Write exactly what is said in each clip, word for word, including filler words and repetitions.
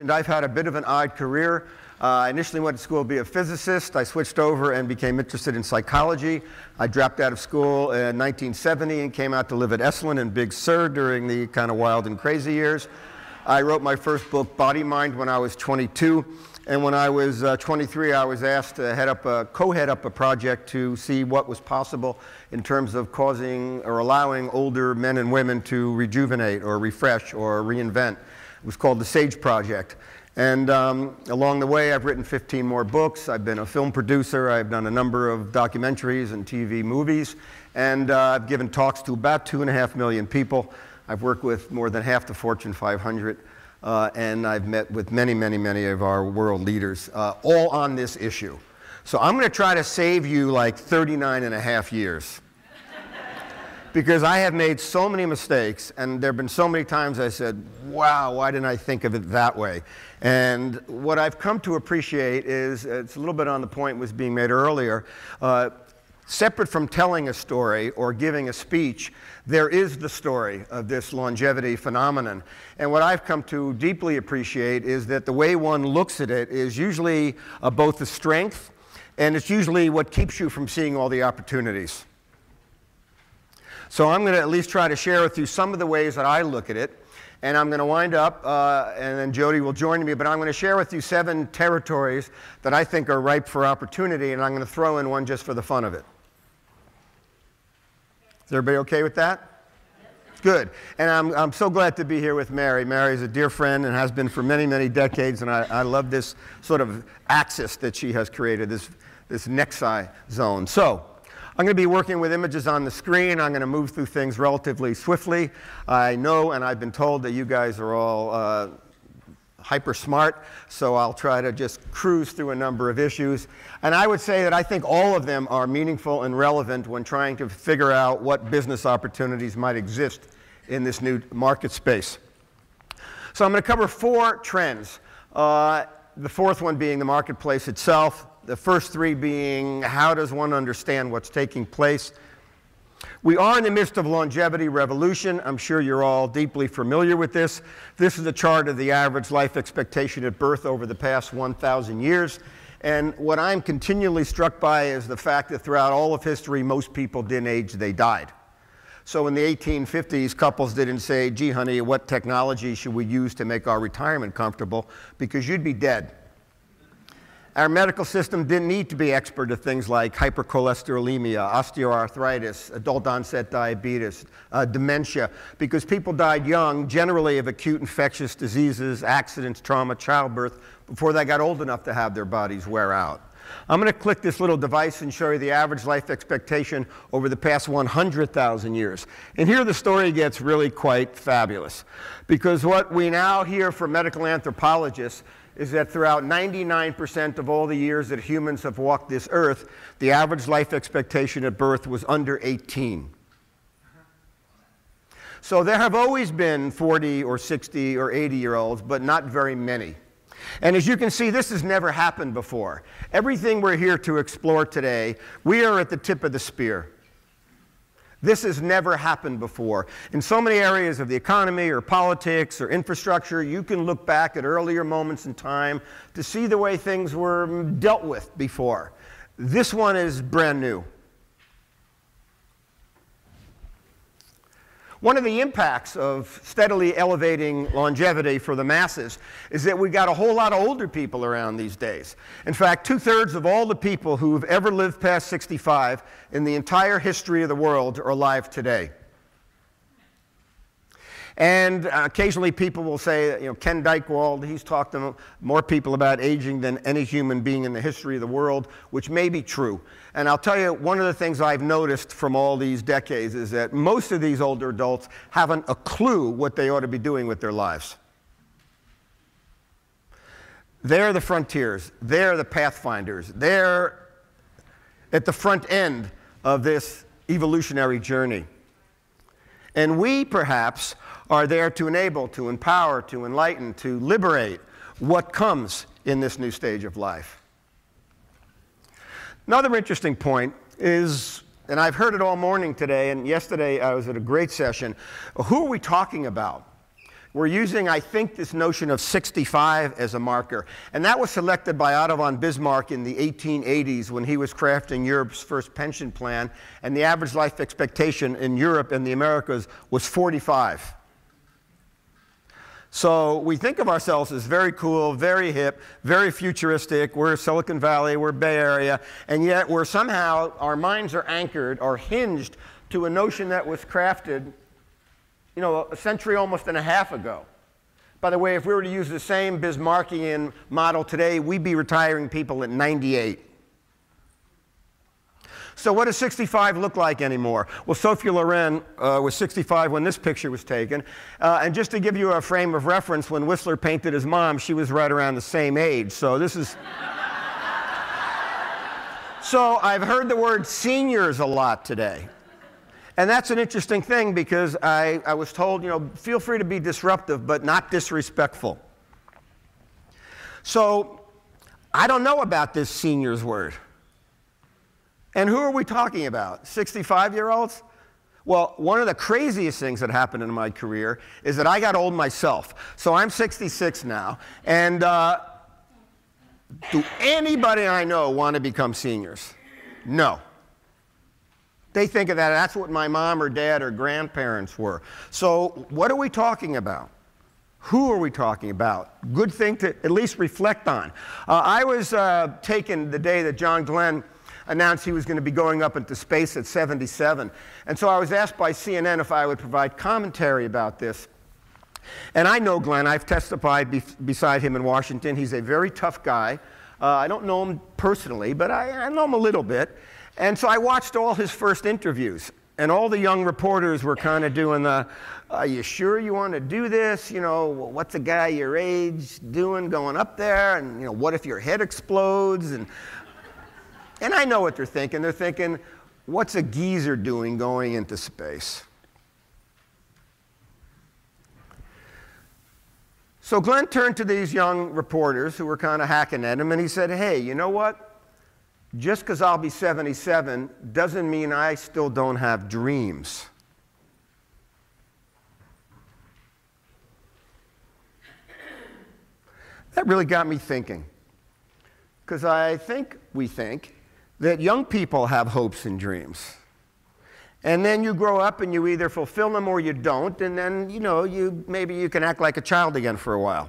And I've had a bit of an odd career. Uh, I initially went to school to be a physicist. I switched over and became interested in psychology. I dropped out of school in nineteen seventy and came out to live at Esalen in Big Sur during the kind of wild and crazy years. I wrote my first book, Body Mind, when I was twenty-two. And when I was uh, twenty-three, I was asked to head up a, co-head up a project to see what was possible in terms of causing or allowing older men and women to rejuvenate or refresh or reinvent. It was called the Sage Project. And um, along the way, I've written fifteen more books. I've been a film producer. I've done a number of documentaries and T V movies. And uh, I've given talks to about two and a half million people. I've worked with more than half the Fortune five hundred. Uh, and I've met with many, many, many of our world leaders, uh, all on this issue. So I'm going to try to save you like thirty-nine and a half years. Because I have made so many mistakes, and there have been so many times I said, wow, why didn't I think of it that way? And what I've come to appreciate is, it's a little bit on the point was being made earlier, uh, separate from telling a story or giving a speech, there is the story of this longevity phenomenon. And what I've come to deeply appreciate is that the way one looks at it is usually uh, both the strength, and it's usually what keeps you from seeing all the opportunities. So I'm going to at least try to share with you some of the ways that I look at it. And I'm going to wind up, uh, and then Jody will join me, but I'm going to share with you seven territories that I think are ripe for opportunity, and I'm going to throw in one just for the fun of it. Is everybody okay with that? Good. And I'm, I'm so glad to be here with Mary. Mary is a dear friend and has been for many, many decades, and I, I love this sort of axis that she has created, this, this Nexi Zone. So I'm going to be working with images on the screen. I'm going to move through things relatively swiftly. I know, and I've been told, that you guys are all uh, hyper smart, so I'll try to just cruise through a number of issues. And I would say that I think all of them are meaningful and relevant when trying to figure out what business opportunities might exist in this new market space. So I'm going to cover four trends, uh, the fourth one being the marketplace itself. The first three being, how does one understand what's taking place? We are in the midst of longevity revolution. I'm sure you're all deeply familiar with this. This is a chart of the average life expectation at birth over the past one thousand years. And what I'm continually struck by is the fact that throughout all of history, most people didn't age, they died. So in the eighteen fifties, couples didn't say, gee, honey, what technology should we use to make our retirement comfortable? Because you'd be dead. Our medical system didn't need to be expert at things like hypercholesterolemia, osteoarthritis, adult-onset diabetes, uh, dementia, because people died young, generally of acute infectious diseases, accidents, trauma, childbirth, before they got old enough to have their bodies wear out. I'm going to click this little device and show you the average life expectation over the past one hundred thousand years. And here the story gets really quite fabulous, because what we now hear from medical anthropologists is that throughout ninety-nine percent of all the years that humans have walked this earth, the average life expectation at birth was under eighteen. So there have always been forty or sixty or eighty-year-olds, but not very many. And as you can see, this has never happened before. Everything we're here to explore today, we are at the tip of the spear. This has never happened before. In so many areas of the economy or politics or infrastructure, you can look back at earlier moments in time to see the way things were dealt with before. This one is brand new. One of the impacts of steadily elevating longevity for the masses is that we've got a whole lot of older people around these days. In fact, two-thirds of all the people who've ever lived past sixty-five in the entire history of the world are alive today. And uh, occasionally people will say, you know, Ken Dykewald, he's talked to more people about aging than any human being in the history of the world, which may be true. And I'll tell you, one of the things I've noticed from all these decades is that most of these older adults haven't a clue what they ought to be doing with their lives. They're the frontiers. They're the pathfinders. They're at the front end of this evolutionary journey. And we, perhaps, are there to enable, to empower, to enlighten, to liberate what comes in this new stage of life. Another interesting point is, and I've heard it all morning today, and yesterday I was at a great session, who are we talking about? We're using, I think, this notion of sixty-five as a marker. And that was selected by Otto von Bismarck in the eighteen eighties when he was crafting Europe's first pension plan. And the average life expectation in Europe and the Americas was forty-five. So we think of ourselves as very cool, very hip, very futuristic. We're Silicon Valley, we're Bay Area. And yet we're somehow, our minds are anchored or hinged to a notion that was crafted, you know, a century almost and a half ago. By the way, if we were to use the same Bismarckian model today, we'd be retiring people at ninety-eight. So what does sixty-five look like anymore? Well, Sophia Loren uh, was sixty-five when this picture was taken. Uh, and just to give you a frame of reference, when Whistler painted his mom, she was right around the same age. So this is... So I've heard the word seniors a lot today. And that's an interesting thing because I, I was told, you know, feel free to be disruptive, but not disrespectful. So I don't know about this seniors word. And who are we talking about? sixty-five-year-olds? Well, one of the craziest things that happened in my career is that I got old myself. So I'm sixty-six now. And uh, do anybody I know want to become seniors? No. They think of that, that's what my mom or dad or grandparents were. So what are we talking about? Who are we talking about? Good thing to at least reflect on. Uh, I was uh, taken the day that John Glenn announced he was going to be going up into space at seventy-seven. And so I was asked by C N N if I would provide commentary about this. And I know Glenn. I've testified be beside him in Washington. He's a very tough guy. Uh, I don't know him personally, but I, I know him a little bit. And so I watched all his first interviews, and all the young reporters were kind of doing the, are you sure you want to do this? You know, what's a guy your age doing going up there? And, you know, what if your head explodes? And, and I know what they're thinking. They're thinking, what's a geezer doing going into space? So Glenn turned to these young reporters who were kind of hacking at him, and he said, hey, you know what? Just because I'll be seventy-seven doesn't mean I still don't have dreams. That really got me thinking. Because I think we think that young people have hopes and dreams. And then you grow up and you either fulfill them or you don't. And then, you know, you, maybe you can act like a child again for a while.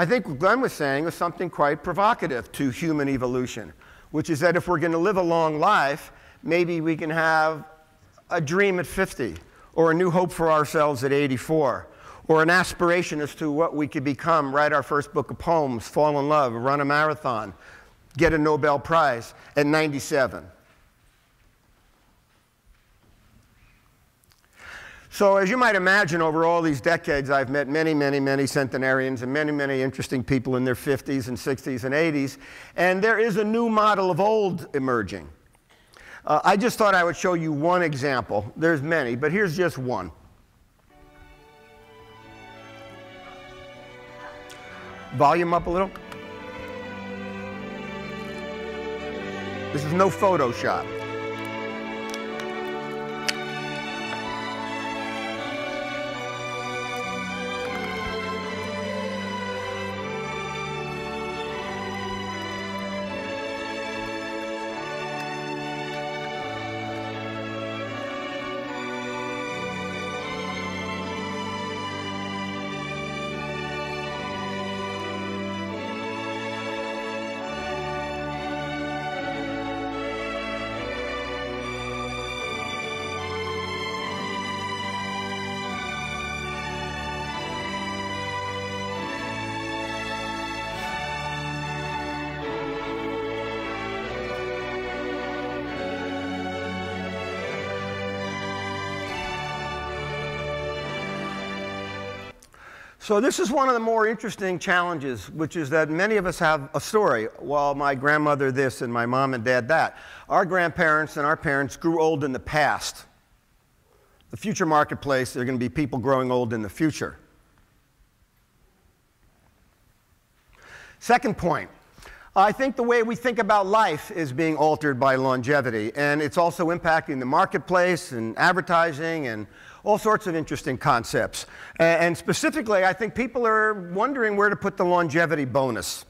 I think what Glenn was saying was something quite provocative to human evolution, which is that if we're going to live a long life, maybe we can have a dream at fifty, or a new hope for ourselves at eighty-four, or an aspiration as to what we could become, write our first book of poems, fall in love, run a marathon, get a Nobel Prize at ninety-seven. So as you might imagine, over all these decades, I've met many, many, many centenarians and many, many interesting people in their fifties and sixties and eighties. And there is a new model of old emerging. Uh, I just thought I would show you one example. There's many, but here's just one. Volume up a little. This is no Photoshop. So this is one of the more interesting challenges, which is that many of us have a story. Well, my grandmother this and my mom and dad that. Our grandparents and our parents grew old in the past. The future marketplace, there are going to be people growing old in the future. Second point. I think the way we think about life is being altered by longevity, and it's also impacting the marketplace and advertising and all sorts of interesting concepts. And specifically, I think people are wondering where to put the longevity bonus.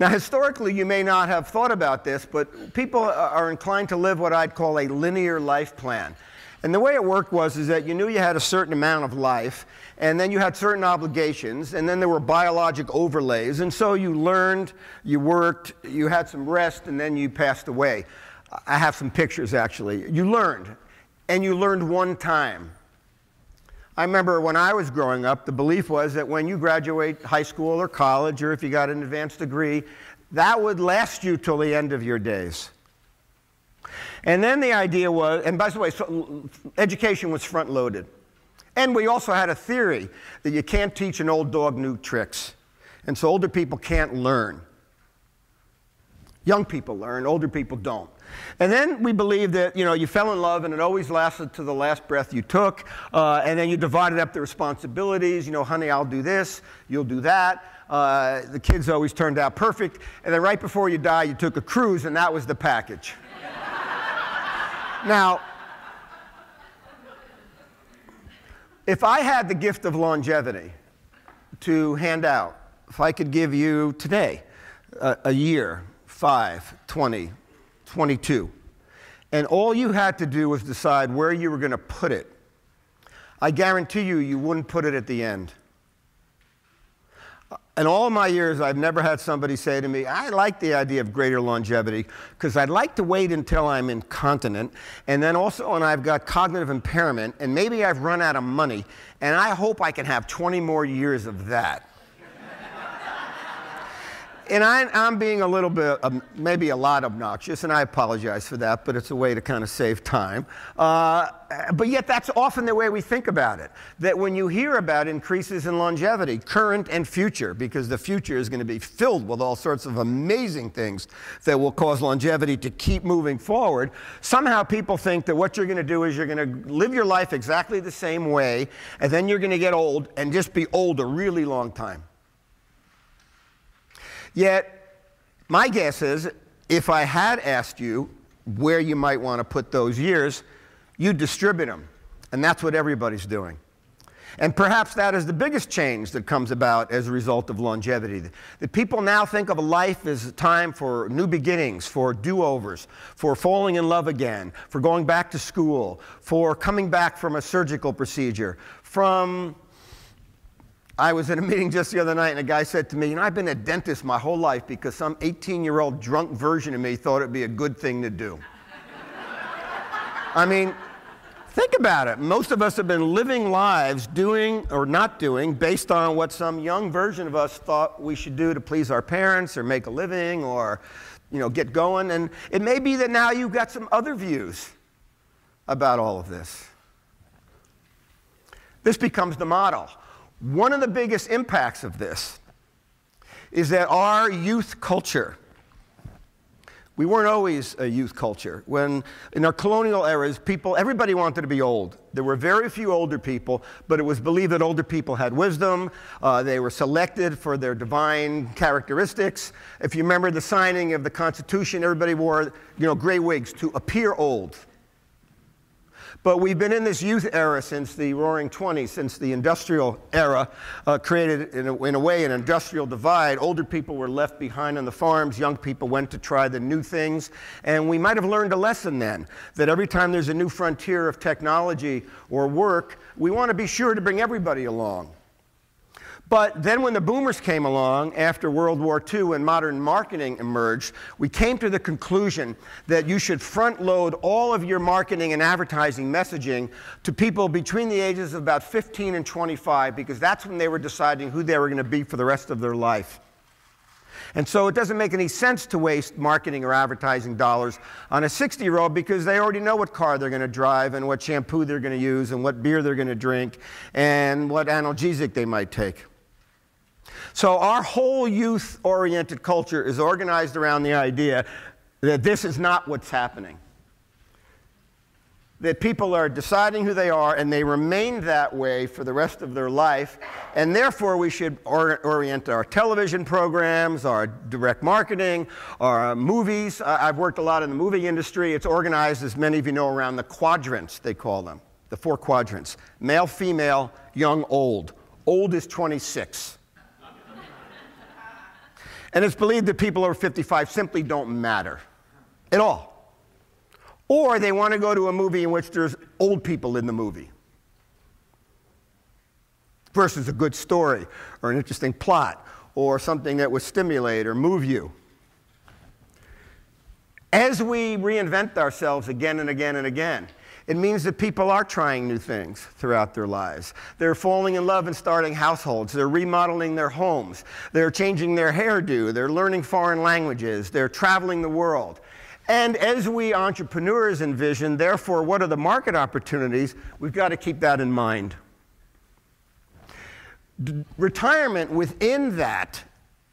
Now, historically, you may not have thought about this, but people are inclined to live what I'd call a linear life plan. And the way it worked was is that you knew you had a certain amount of life, and then you had certain obligations, and then there were biologic overlays. And so you learned, you worked, you had some rest, and then you passed away. I have some pictures, actually. You learned, and you learned one time. I remember when I was growing up, the belief was that when you graduate high school or college, or if you got an advanced degree, that would last you till the end of your days. And then the idea was, and by the way, so education was front-loaded. And we also had a theory that you can't teach an old dog new tricks. And so older people can't learn. Young people learn, older people don't. And then we believed that, you know, you fell in love and it always lasted to the last breath you took. Uh, and then you divided up the responsibilities. You know, honey, I'll do this, you'll do that. Uh, the kids always turned out perfect. And then right before you die, you took a cruise, and that was the package. Now, if I had the gift of longevity to hand out, if I could give you today a, a year, five, twenty, twenty-two, and all you had to do was decide where you were going to put it, I guarantee you, you wouldn't put it at the end. In all my years, I've never had somebody say to me, I like the idea of greater longevity because I'd like to wait until I'm incontinent, and then also when I've got cognitive impairment, and maybe I've run out of money, and I hope I can have twenty more years of that. And I, I'm being a little bit, um, maybe a lot obnoxious, and I apologize for that, but it's a way to kind of save time. Uh, but yet that's often the way we think about it, that when you hear about increases in longevity, current and future, because the future is going to be filled with all sorts of amazing things that will cause longevity to keep moving forward, somehow people think that what you're going to do is you're going to live your life exactly the same way, and then you're going to get old and just be old a really long time. Yet, my guess is, if I had asked you where you might want to put those years, you'd distribute them. And that's what everybody's doing. And perhaps that is the biggest change that comes about as a result of longevity. That people now think of life as a time for new beginnings, for do-overs, for falling in love again, for going back to school, for coming back from a surgical procedure, from... I was in a meeting just the other night, and a guy said to me, you know, I've been a dentist my whole life because some eighteen-year-old drunk version of me thought it'd be a good thing to do. I mean, think about it. Most of us have been living lives doing or not doing based on what some young version of us thought we should do to please our parents or make a living or, you know, get going. And it may be that now you've got some other views about all of this. This becomes the model. One of the biggest impacts of this is that our youth culture, we weren't always a youth culture. When, in our colonial eras, people, everybody wanted to be old. There were very few older people, but it was believed that older people had wisdom. Uh, they were selected for their divine characteristics. If you remember the signing of the Constitution, everybody wore, you know, gray wigs to appear old. But we've been in this youth era since the Roaring Twenties, since the industrial era uh, created, in a, in a way, an industrial divide. Older people were left behind on the farms. Young people went to try the new things. And we might have learned a lesson then, that every time there's a new frontier of technology or work, we want to be sure to bring everybody along. But then when the boomers came along after World War Two and modern marketing emerged, we came to the conclusion that you should front-load all of your marketing and advertising messaging to people between the ages of about fifteen and twenty-five, because that's when they were deciding who they were going to be for the rest of their life. And so it doesn't make any sense to waste marketing or advertising dollars on a sixty-year-old because they already know what car they're going to drive and what shampoo they're going to use and what beer they're going to drink and what analgesic they might take. So our whole youth-oriented culture is organized around the idea that this is not what's happening. That people are deciding who they are, and they remain that way for the rest of their life, and therefore we should or orient our television programs, our direct marketing, our movies. Uh, I've worked a lot in the movie industry. It's organized, as many of you know, around the quadrants, they call them. the four quadrants. Male, female, young, old. Old is twenty-six. And it's believed that people over fifty-five simply don't matter at all. Or they want to go to a movie in which there's old people in the movie versus a good story or an interesting plot or something that would stimulate or move you. As we reinvent ourselves again and again and again, it means that people are trying new things throughout their lives. They're falling in love and starting households. They're remodeling their homes. They're changing their hairdo. They're learning foreign languages. They're traveling the world. And as we entrepreneurs envision, therefore, what are the market opportunities? We've got to keep that in mind. D- retirement within that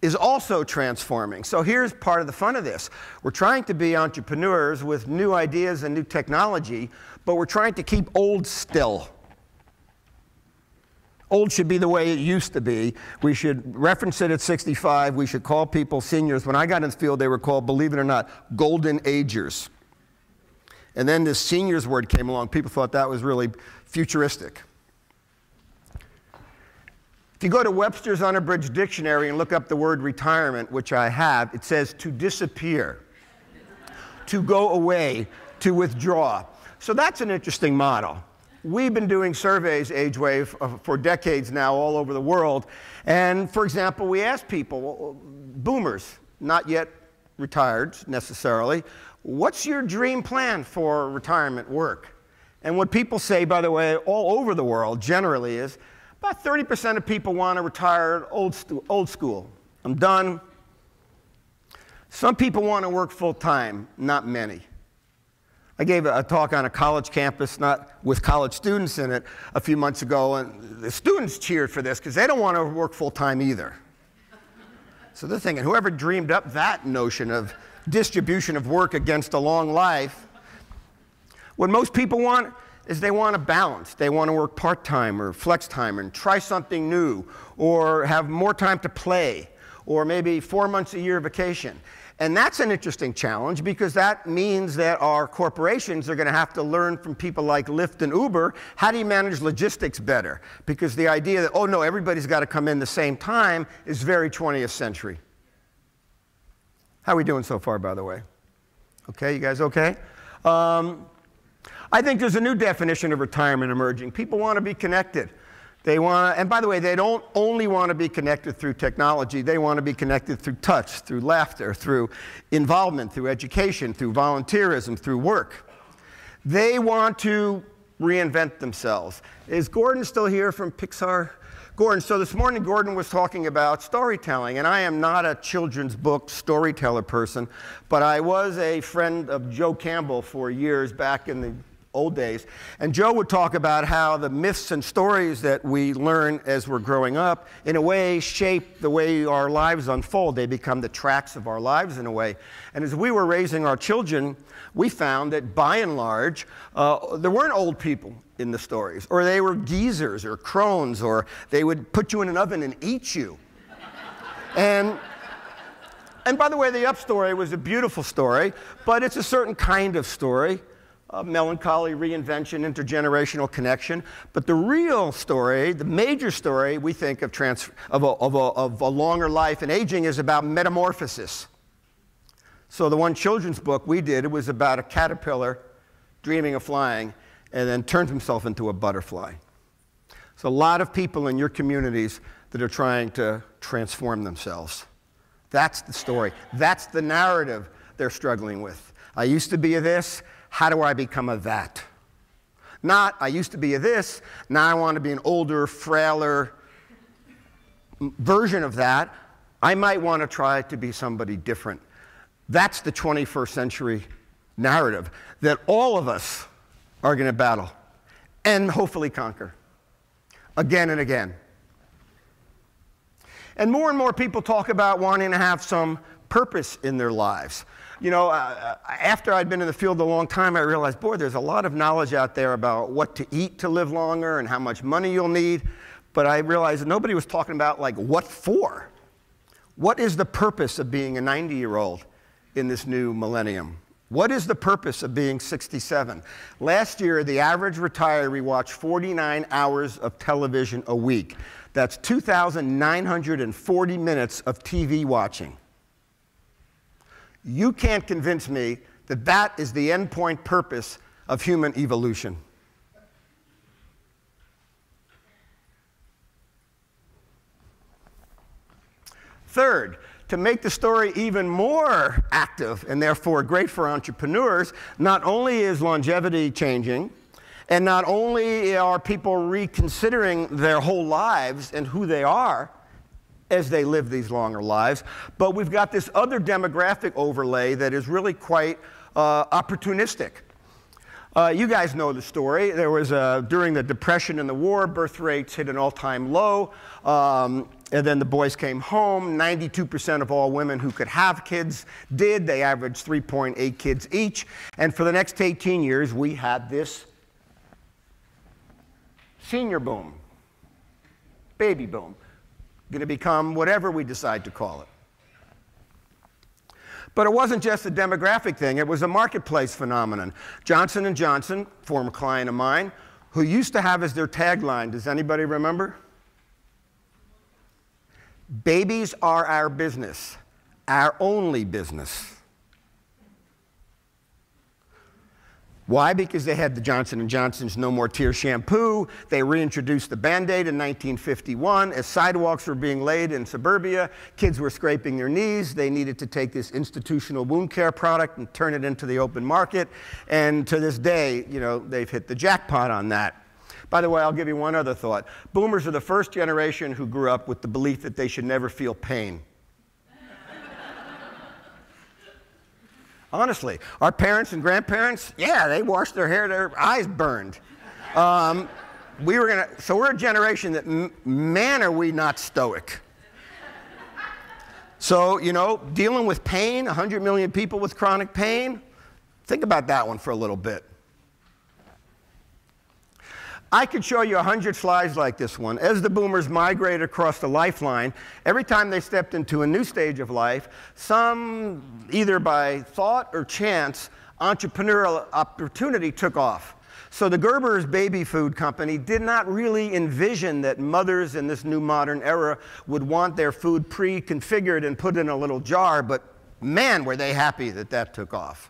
is also transforming. So here's part of the fun of this. We're trying to be entrepreneurs with new ideas and new technology, but we're trying to keep old still. Old should be the way it used to be. We should reference it at sixty-five. We should call people seniors. When I got in the field, they were called, believe it or not, golden agers. And then this seniors word came along. People thought that was really futuristic. If you go to Webster's Unabridged Dictionary and look up the word retirement, which I have, it says to disappear, to go away, to withdraw. So that's an interesting model. We've been doing surveys, Age Wave, for decades now all over the world. And for example, we asked people, boomers, not yet retired necessarily, what's your dream plan for retirement work? And what people say, by the way, all over the world generally is, about thirty percent of people want to retire old, old school. I'm done. Some people want to work full-time, not many. I gave a talk on a college campus, not with college students in it, a few months ago, and the students cheered for this because they don't want to work full-time either. So they're thinking, whoever dreamed up that notion of distribution of work against a long life, what most people want is they want to balance. They want to work part-time or flex-time and try something new or have more time to play or maybe four months a year vacation. And that's an interesting challenge because that means that our corporations are going to have to learn from people like Lyft and Uber, how do you manage logistics better? Because the idea that, oh no, everybody's got to come in the same time is very twentieth century. How are we doing so far, by the way? Okay, you guys okay? Um, I think there's a new definition of retirement emerging. People want to be connected. They want to, and by the way, they don't only want to be connected through technology. They want to be connected through touch, through laughter, through involvement, through education, through volunteerism, through work. They want to reinvent themselves. Is Gordon still here from Pixar? Gordon, so this morning Gordon was talking about storytelling, and I am not a children's book storyteller person, but I was a friend of Joe Campbell for years back in the old days, and Joe would talk about how the myths and stories that we learn as we're growing up in a way shape the way our lives unfold. They become the tracks of our lives in a way. And as we were raising our children, we found that by and large, uh, there weren't old people in the stories, or they were geezers or crones, or they would put you in an oven and eat you. and and by the way, the Up story was a beautiful story, but it's a certain kind of story. Uh, melancholy, reinvention, intergenerational connection. But the real story, the major story, we think of, trans of, a, of, a, of a longer life and aging is about metamorphosis. So the one children's book we did, it was about a caterpillar dreaming of flying and then turns himself into a butterfly. So a lot of people in your communities that are trying to transform themselves. That's the story. That's the narrative they're struggling with. I used to be a this. How do I become a that? Not, I used to be a this, now I want to be an older, frailer version of that. I might want to try to be somebody different. That's the twenty-first century narrative that all of us are going to battle and hopefully conquer again and again. And more and more people talk about wanting to have some purpose in their lives. You know, uh, after I'd been in the field a long time, I realized, boy, there's a lot of knowledge out there about what to eat to live longer and how much money you'll need. But I realized that nobody was talking about, like, what for? What is the purpose of being a ninety-year-old in this new millennium What is the purpose of being sixty-seven? Last year, the average retiree watched forty-nine hours of television a week. That's two thousand nine hundred forty minutes of T V watching. You can't convince me that that is the endpoint purpose of human evolution. Third, to make the story even more active and therefore great for entrepreneurs, not only is longevity changing, and not only are people reconsidering their whole lives and who they are as they live these longer lives, but we've got this other demographic overlay that is really quite uh, opportunistic. Uh, you guys know the story. There was a, during the Depression and the war, birth rates hit an all-time low. Um, And then the boys came home. ninety-two percent of all women who could have kids did. They averaged three point eight kids each. And for the next eighteen years, we had this senior boom, baby boom, going to become whatever we decide to call it. But it wasn't just a demographic thing. It was a marketplace phenomenon. Johnson and Johnson, former client of mine, who used to have as their tagline, does anybody remember? Babies are our business, our only business. Why? Because they had the Johnson and Johnson's No More Tears shampoo. They reintroduced the Band-Aid in nineteen fifty-one. As sidewalks were being laid in suburbia, kids were scraping their knees. They needed to take this institutional wound care product and turn it into the open market. And to this day, you know, they've hit the jackpot on that. By the way, I'll give you one other thought. Boomers are the first generation who grew up with the belief that they should never feel pain. Honestly, our parents and grandparents, yeah, they washed their hair, their eyes burned. Um, we were gonna, so we're a generation that, man, are we not stoic. So, you know, dealing with pain, one hundred million people with chronic pain, think about that one for a little bit. I could show you one hundred slides like this one. As the boomers migrated across the lifeline, every time they stepped into a new stage of life, some, either by thought or chance, entrepreneurial opportunity took off. So the Gerber's baby food company did not really envision that mothers in this new modern era would want their food pre-configured and put in a little jar, but man, were they happy that that took off.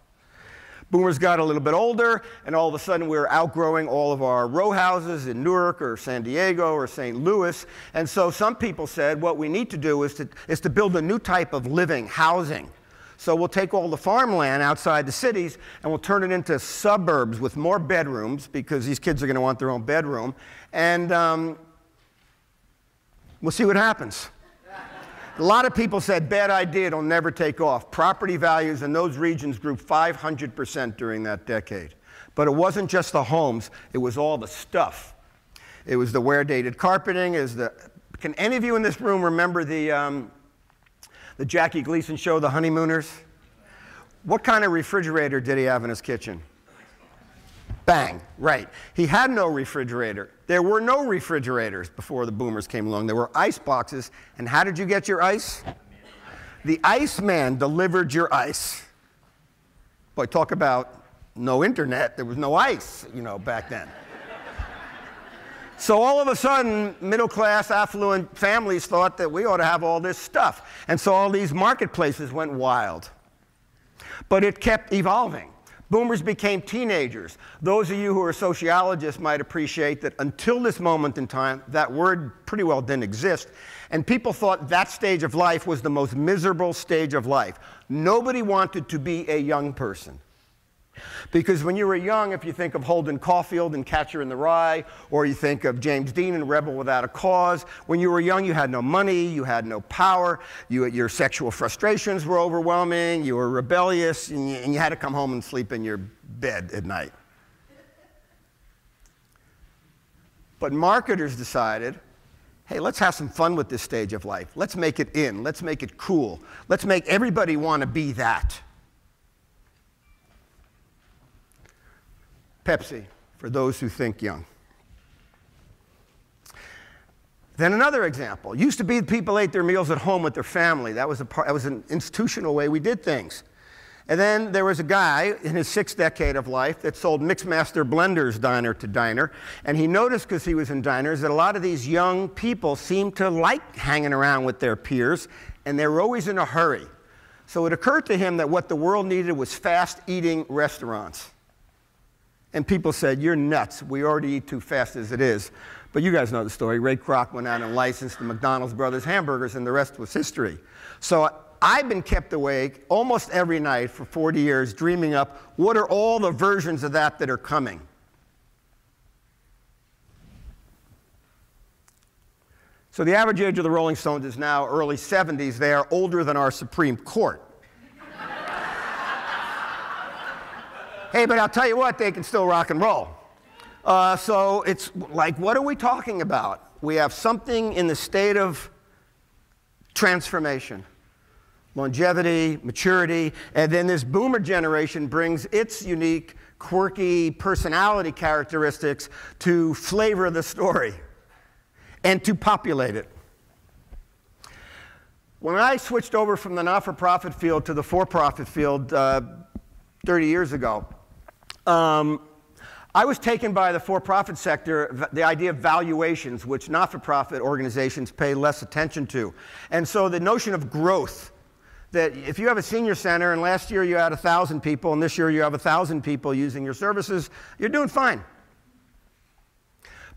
Boomers got a little bit older, and all of a sudden we were outgrowing all of our row houses in Newark or San Diego or Saint Louis. And so some people said, what we need to do is to, is to build a new type of living, housing. So we'll take all the farmland outside the cities, and we'll turn it into suburbs with more bedrooms, because these kids are going to want their own bedroom. And um, we'll see what happens. A lot of people said, bad idea, it'll never take off. Property values in those regions grew five hundred percent during that decade. But it wasn't just the homes, it was all the stuff. It was the wear-dated carpeting. Is the, can any of you in this room remember the, um, the Jackie Gleason show, The Honeymooners? What kind of refrigerator did he have in his kitchen? Bang, right. He had no refrigerator. There were no refrigerators before the boomers came along. There were ice boxes. And how did you get your ice? The Iceman delivered your ice. Boy, talk about no internet. There was no ice, you know, back then. So all of a sudden, middle-class, affluent families thought that we ought to have all this stuff. And so all these marketplaces went wild. But it kept evolving. Boomers became teenagers. Those of you who are sociologists might appreciate that until this moment in time, that word pretty well didn't exist. And people thought that stage of life was the most miserable stage of life. Nobody wanted to be a young person. Because when you were young, if you think of Holden Caulfield and Catcher in the Rye, or you think of James Dean and Rebel Without a Cause, when you were young, you had no money, you had no power, you, your sexual frustrations were overwhelming, you were rebellious, and you, and you had to come home and sleep in your bed at night. But marketers decided, hey, let's have some fun with this stage of life. Let's make it in. Let's make it cool. Let's make everybody want to be that. Pepsi, for those who think young. Then another example. It used to be people ate their meals at home with their family. That was, a part, that was an institutional way we did things. And then there was a guy in his sixth decade of life that sold Mixmaster blenders diner to diner. And he noticed, because he was in diners, that a lot of these young people seemed to like hanging around with their peers, and they were always in a hurry. So it occurred to him that what the world needed was fast-eating restaurants. And people said, you're nuts. We already eat too fast as it is. But you guys know the story. Ray Kroc went out and licensed the McDonald's Brothers hamburgers, and the rest was history. So I've been kept awake almost every night for forty years dreaming up what are all the versions of that that are coming. So the average age of the Rolling Stones is now early seventies. They are older than our Supreme Court. Hey, but I'll tell you what, they can still rock and roll. Uh, so it's like, what are we talking about? We have something in the state of transformation. Longevity, maturity, and then this boomer generation brings its unique, quirky personality characteristics to flavor the story and to populate it. When I switched over from the not-for-profit field to the for-profit field uh, thirty years ago, um, I was taken by the for-profit sector, the idea of valuations, which not-for-profit organizations pay less attention to. And so the notion of growth, that if you have a senior center and last year you had one thousand people and this year you have one thousand people using your services, you're doing fine.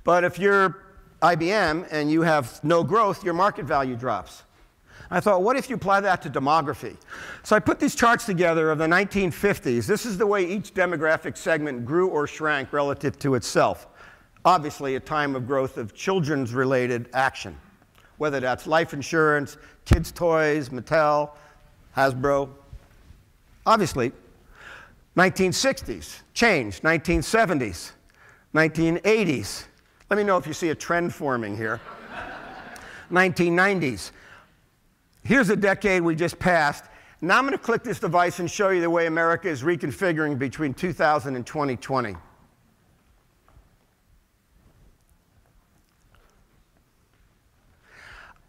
But if you're I B M and you have no growth, your market value drops. I thought, what if you apply that to demography? So I put these charts together of the nineteen fifties. This is the way each demographic segment grew or shrank relative to itself. Obviously, a time of growth of children's-related action, whether that's life insurance, kids' toys, Mattel, Hasbro. Obviously, nineteen sixties, change, nineteen seventies, nineteen eighties. Let me know if you see a trend forming here. nineteen nineties. Here's a decade we just passed. Now I'm going to click this device and show you the way America is reconfiguring between two thousand and twenty twenty.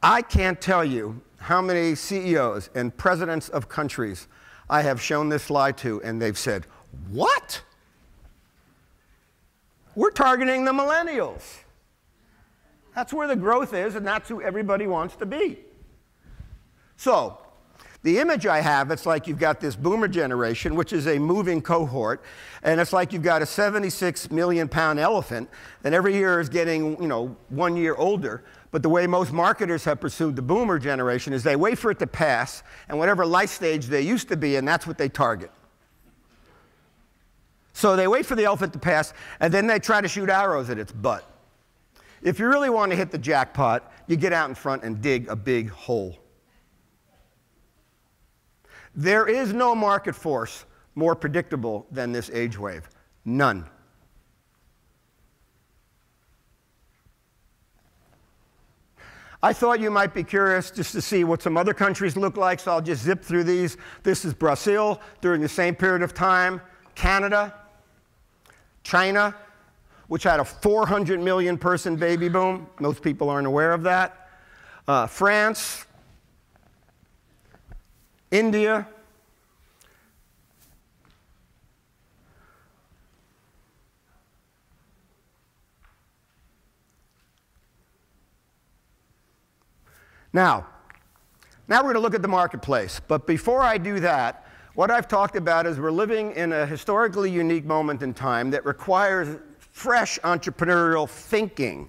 I can't tell you how many C E Os and presidents of countries I have shown this slide to, and they've said, what? We're targeting the millennials. That's where the growth is, and that's who everybody wants to be. So the image I have, it's like you've got this boomer generation, which is a moving cohort, and it's like you've got a seventy-six million pound elephant, and every year is getting, you know, one year older. But the way most marketers have pursued the boomer generation is they wait for it to pass, and whatever life stage they used to be in, that's what they target. So they wait for the elephant to pass, and then they try to shoot arrows at its butt. If you really want to hit the jackpot, you get out in front and dig a big hole. There is no market force more predictable than this age wave. None. I thought you might be curious just to see what some other countries look like, so I'll just zip through these. This is Brazil during the same period of time, Canada, China, which had a four hundred million person baby boom. Most people aren't aware of that. Uh, France, India, Now, now we're going to look at the marketplace. But before I do that, what I've talked about is we're living in a historically unique moment in time that requires fresh entrepreneurial thinking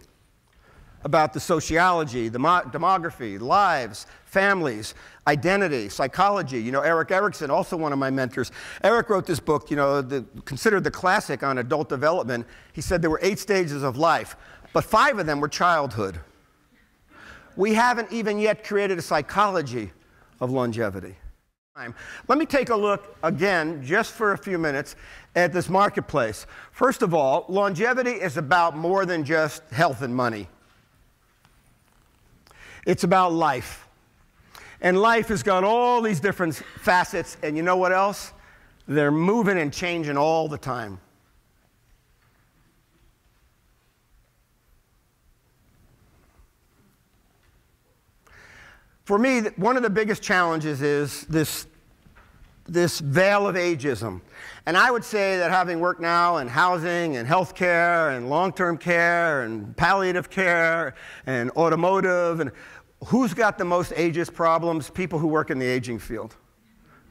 about the sociology, the demography, lives, families, identity, psychology. You know, Erik Erikson, also one of my mentors, Erik wrote this book, you know, the, considered the classic on adult development. He said there were eight stages of life, but five of them were childhood. We haven't even yet created a psychology of longevity. Let me take a look again, just for a few minutes, at this marketplace. First of all, longevity is about more than just health and money. It's about life. And life has got all these different facets, and you know what else? They're moving and changing all the time. For me, one of the biggest challenges is this this veil of ageism. And I would say that, having worked now in housing and healthcare and long-term care and palliative care and automotive, and who's got the most ageist problems? People who work in the aging field.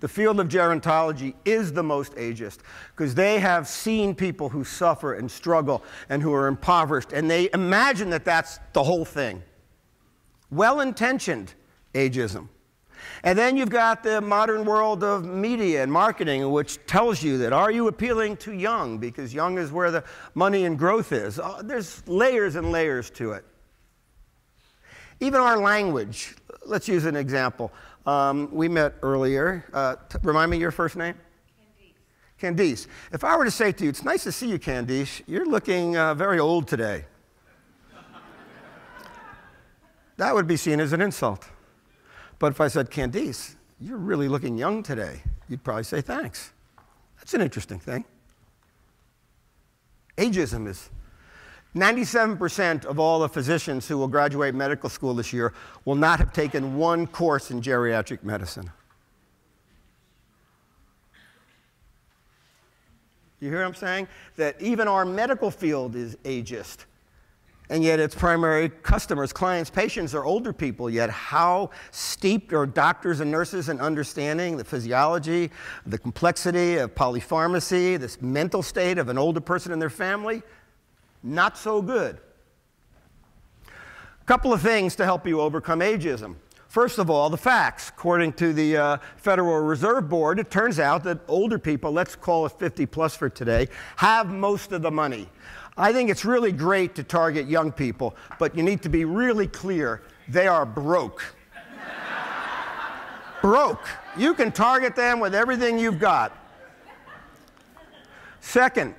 The field of gerontology is the most ageist, because they have seen people who suffer and struggle and who are impoverished, and they imagine that that's the whole thing. Well-intentioned ageism. And then you've got the modern world of media and marketing, which tells you that, are you appealing to young, because young is where the money and growth is. Oh, there's layers and layers to it. Even our language. Let's use an example. Um, we met earlier. Uh, remind me your first name? Candice. Candice. If I were to say to you, it's nice to see you, Candice, you're looking uh, very old today. That would be seen as an insult. But if I said, Candice, you're really looking young today, you'd probably say thanks. That's an interesting thing. Ageism is. ninety-seven percent of all the physicians who will graduate medical school this year will not have taken one course in geriatric medicine. You hear what I'm saying? That even our medical field is ageist. And yet its primary customers, clients, patients are older people, yet how steeped are doctors and nurses in understanding the physiology, the complexity of polypharmacy, this mental state of an older person and their family? Not so good. A couple of things to help you overcome ageism. First of all, the facts. According to the uh, Federal Reserve Board, it turns out that older people, let's call it fifty plus for today, have most of the money. I think it's really great to target young people, but you need to be really clear, they are broke. Broke. You can target them with everything you've got. Second,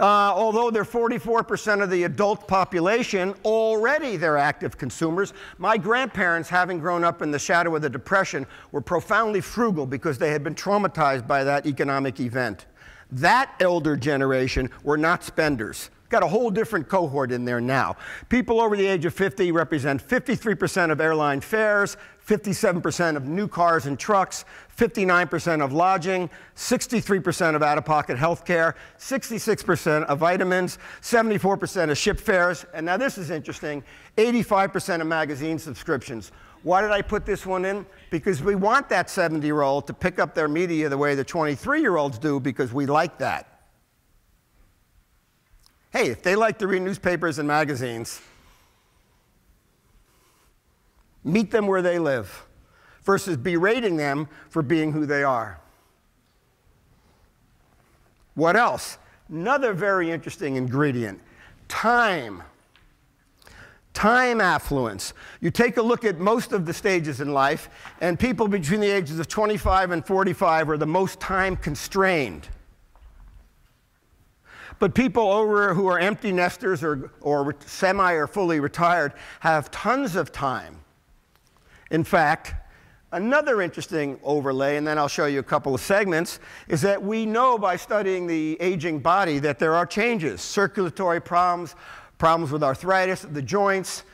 uh, although they're forty-four percent of the adult population, already they're active consumers. My grandparents, having grown up in the shadow of the Depression, were profoundly frugal because they had been traumatized by that economic event. That elder generation were not spenders. Got a whole different cohort in there now. People over the age of fifty represent fifty-three percent of airline fares, fifty-seven percent of new cars and trucks, fifty-nine percent of lodging, sixty-three percent of out-of-pocket health care, sixty-six percent of vitamins, seventy-four percent of ship fares, and now this is interesting, eighty-five percent of magazine subscriptions. Why did I put this one in? Because we want that seventy-year-old to pick up their media the way the twenty-three-year-olds do, because we like that. Hey, if they like to read newspapers and magazines, meet them where they live versus berating them for being who they are. What else? Another very interesting ingredient, time. Time affluence. You take a look at most of the stages in life, and people between the ages of twenty-five and forty-five are the most time constrained. But people over who are empty nesters or, or semi or fully retired have tons of time. In fact, another interesting overlay, and then I'll show you a couple of segments, is that we know by studying the aging body that there are changes, circulatory problems, problems with arthritis, the joints.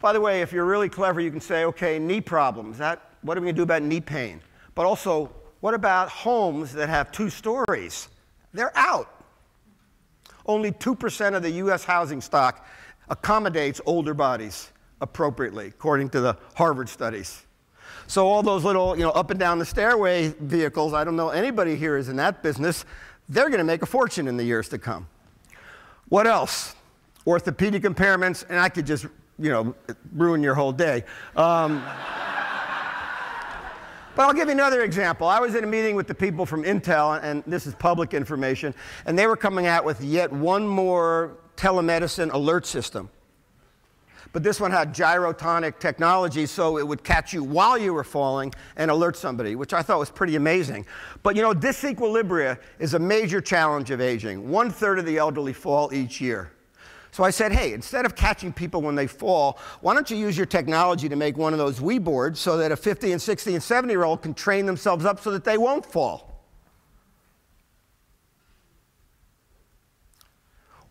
By the way, if you're really clever, you can say, okay, knee problems. That, what are we going to do about knee pain? But also, what about homes that have two stories? They're out. Only two percent of the U S housing stock accommodates older bodies appropriately, according to the Harvard studies. So all those little, you know, up and down the stairway vehicles, I don't know anybody here is in that business. They're going to make a fortune in the years to come. What else? Orthopedic impairments, and I could just, you know, ruin your whole day. Um, but I'll give you another example. I was in a meeting with the people from Intel, and this is public information, and they were coming out with yet one more telemedicine alert system. But this one had gyrotonic technology, so it would catch you while you were falling and alert somebody, which I thought was pretty amazing. But you know, disequilibria is a major challenge of aging. One third of the elderly fall each year. So I said, hey, instead of catching people when they fall, why don't you use your technology to make one of those Wii boards so that a fifty and sixty and seventy-year-old can train themselves up so that they won't fall?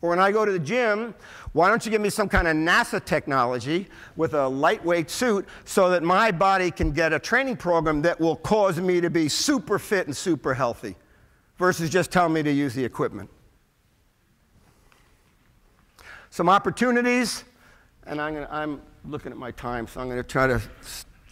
Or when I go to the gym, why don't you give me some kind of NASA technology with a lightweight suit so that my body can get a training program that will cause me to be super fit and super healthy versus just telling me to use the equipment. Some opportunities, and I'm, gonna, I'm looking at my time, so I'm going to try to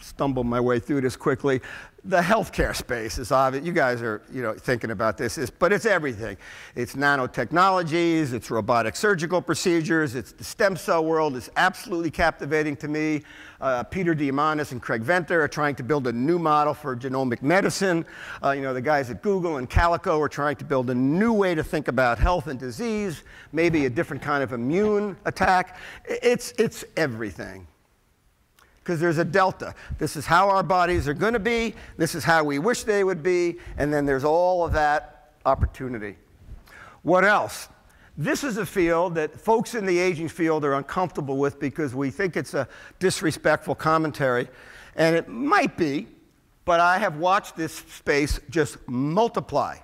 stumble my way through this quickly. The healthcare space is obvious. You guys are, you know, thinking about this, it's, but it's everything. It's nanotechnologies, it's robotic surgical procedures, it's the stem cell world. It's absolutely captivating to me. Uh, Peter Diamandis and Craig Venter are trying to build a new model for genomic medicine. Uh, you know, the guys at Google and Calico are trying to build a new way to think about health and disease, maybe a different kind of immune attack. It's, it's everything. Because there's a delta. This is how our bodies are going to be. This is how we wish they would be. And then there's all of that opportunity. What else? This is a field that folks in the aging field are uncomfortable with because we think it's a disrespectful commentary. And it might be, but I have watched this space just multiply.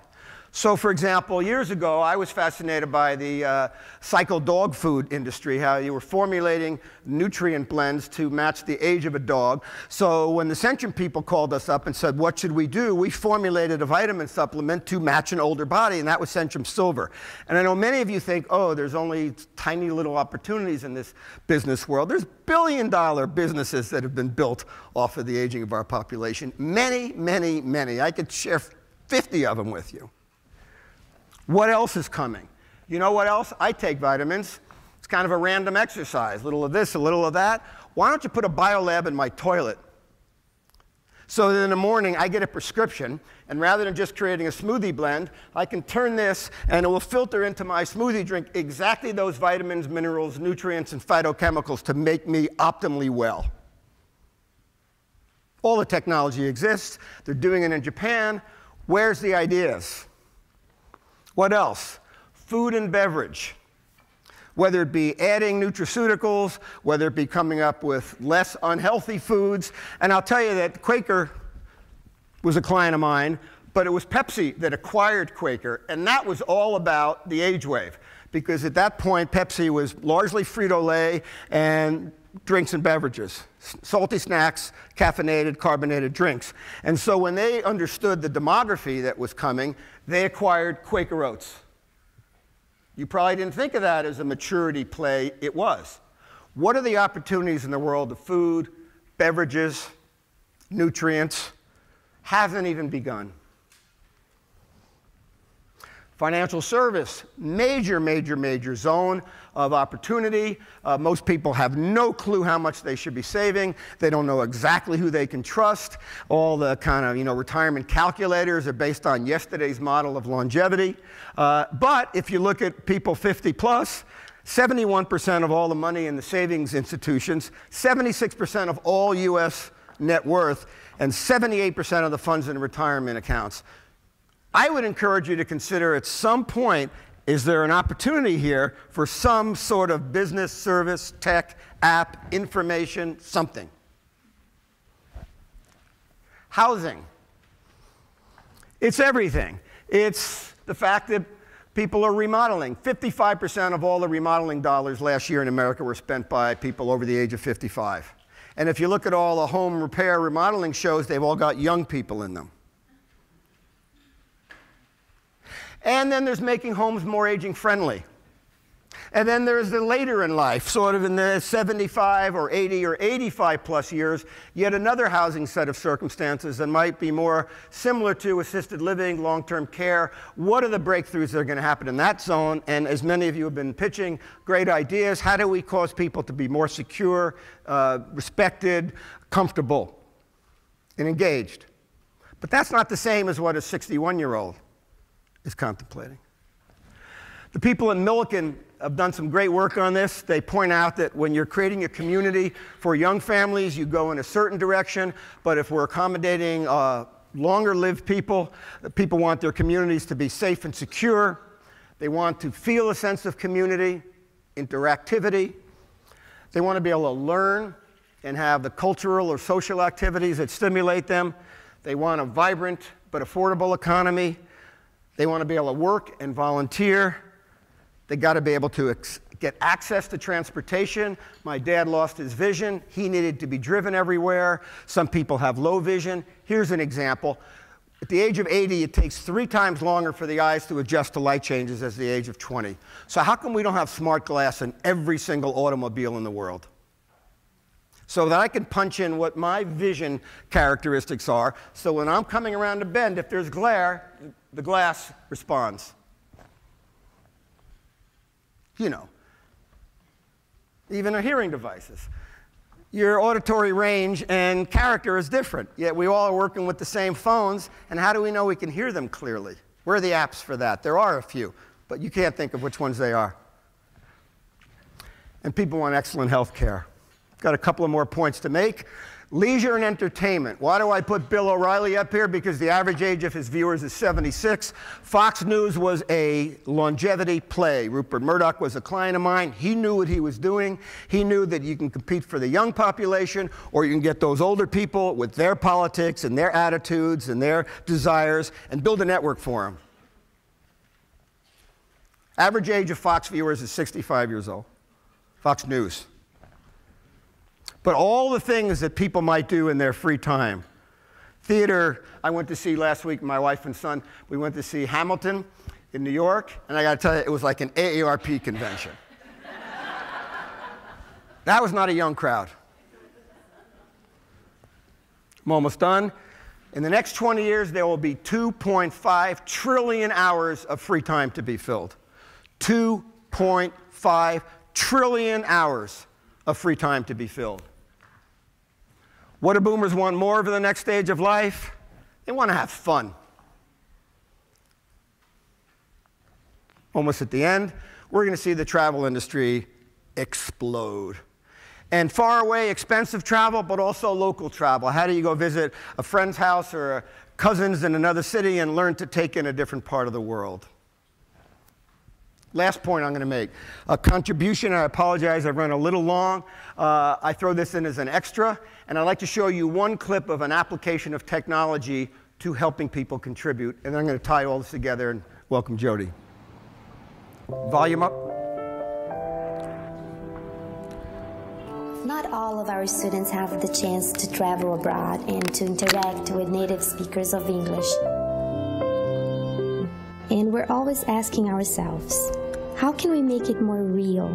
So, for example, years ago, I was fascinated by the uh, cycle dog food industry, how you were formulating nutrient blends to match the age of a dog. So when the Sentient people called us up and said, what should we do? We formulated a vitamin supplement to match an older body, and that was Sentient Silver. And I know many of you think, oh, there's only tiny little opportunities in this business world. There's billion-dollar businesses that have been built off of the aging of our population. Many, many, many. I could share fifty of them with you. What else is coming? You know what else? I take vitamins. It's kind of a random exercise, a little of this, a little of that. Why don't you put a biolab in my toilet? So that in the morning, I get a prescription, and rather than just creating a smoothie blend, I can turn this, and it will filter into my smoothie drink exactly those vitamins, minerals, nutrients, and phytochemicals to make me optimally well. All the technology exists. They're doing it in Japan. Where's the ideas? What else? Food and beverage. Whether it be adding nutraceuticals, whether it be coming up with less unhealthy foods. And I'll tell you that Quaker was a client of mine, but it was Pepsi that acquired Quaker. And that was all about the Age Wave. Because at that point, Pepsi was largely Frito-Lay and drinks and beverages, salty snacks, caffeinated, carbonated drinks. And so when they understood the demography that was coming, they acquired Quaker Oats. You probably didn't think of that as a maturity play. It was. What are the opportunities in the world of food, beverages, nutrients? Hasn't even begun. Financial service, major, major, major zone of opportunity. Uh, most people have no clue how much they should be saving. They don't know exactly who they can trust. All the kind of, you know, retirement calculators are based on yesterday's model of longevity. Uh, but if you look at people fifty plus, seventy-one percent of all the money in the savings institutions, seventy-six percent of all U S net worth, and seventy-eight percent of the funds in retirement accounts. I would encourage you to consider at some point, is there an opportunity here for some sort of business, service, tech, app, information, something? Housing. It's everything. It's the fact that people are remodeling. fifty-five percent of all the remodeling dollars last year in America were spent by people over the age of fifty-five. And if you look at all the home repair remodeling shows, they've all got young people in them. And then there's making homes more aging friendly. And then there's the later in life, sort of in the seventy-five or eighty or eighty-five plus years, yet another housing set of circumstances that might be more similar to assisted living, long-term care. What are the breakthroughs that are going to happen in that zone? And as many of you have been pitching, great ideas. How do we cause people to be more secure, uh, respected, comfortable, and engaged? But that's not the same as what a sixty-one-year-old is contemplating. The people in Millikan have done some great work on this. They point out that when you're creating a community for young families, you go in a certain direction. But if we're accommodating uh, longer-lived people, people want their communities to be safe and secure. They want to feel a sense of community, interactivity. They want to be able to learn and have the cultural or social activities that stimulate them. They want a vibrant but affordable economy. They want to be able to work and volunteer. They got to be able to ex get access to transportation. My dad lost his vision. He needed to be driven everywhere. Some people have low vision. Here's an example. At the age of eighty, it takes three times longer for the eyes to adjust to light changes as the age of twenty. So how come we don't have smart glass in every single automobile in the world? So that I can punch in what my vision characteristics are, so when I'm coming around a bend, if there's glare, the glass responds. You know, even our hearing devices. Your auditory range and character is different, yet we all are working with the same phones, and how do we know we can hear them clearly? Where are the apps for that? There are a few, but you can't think of which ones they are. And people want excellent health care. Got a couple of more points to make. Leisure and entertainment. Why do I put Bill O'Reilly up here? Because the average age of his viewers is seventy-six. Fox News was a longevity play. Rupert Murdoch was a client of mine. He knew what he was doing. He knew that you can compete for the young population, or you can get those older people with their politics and their attitudes and their desires and build a network for them. Average age of Fox viewers is sixty-five years old. Fox News. But all the things that people might do in their free time. Theater, I went to see last week, my wife and son, we went to see Hamilton in New York, and I gotta tell you, it was like an A A R P convention. That was not a young crowd. I'm almost done. In the next twenty years, there will be two point five trillion hours of free time to be filled. two point five trillion hours of free time to be filled. What do boomers want more for the next stage of life? They want to have fun. Almost at the end, we're going to see the travel industry explode. And far away, expensive travel, but also local travel. How do you go visit a friend's house or a cousin's in another city and learn to take in a different part of the world? Last point I'm going to make, a contribution. I apologize, I've run a little long. Uh, I throw this in as an extra, and I'd like to show you one clip of an application of technology to helping people contribute, and then I'm going to tie all this together and welcome Jody. Volume up. Not all of our students have the chance to travel abroad and to interact with native speakers of English. And we're always asking ourselves, how can we make it more real,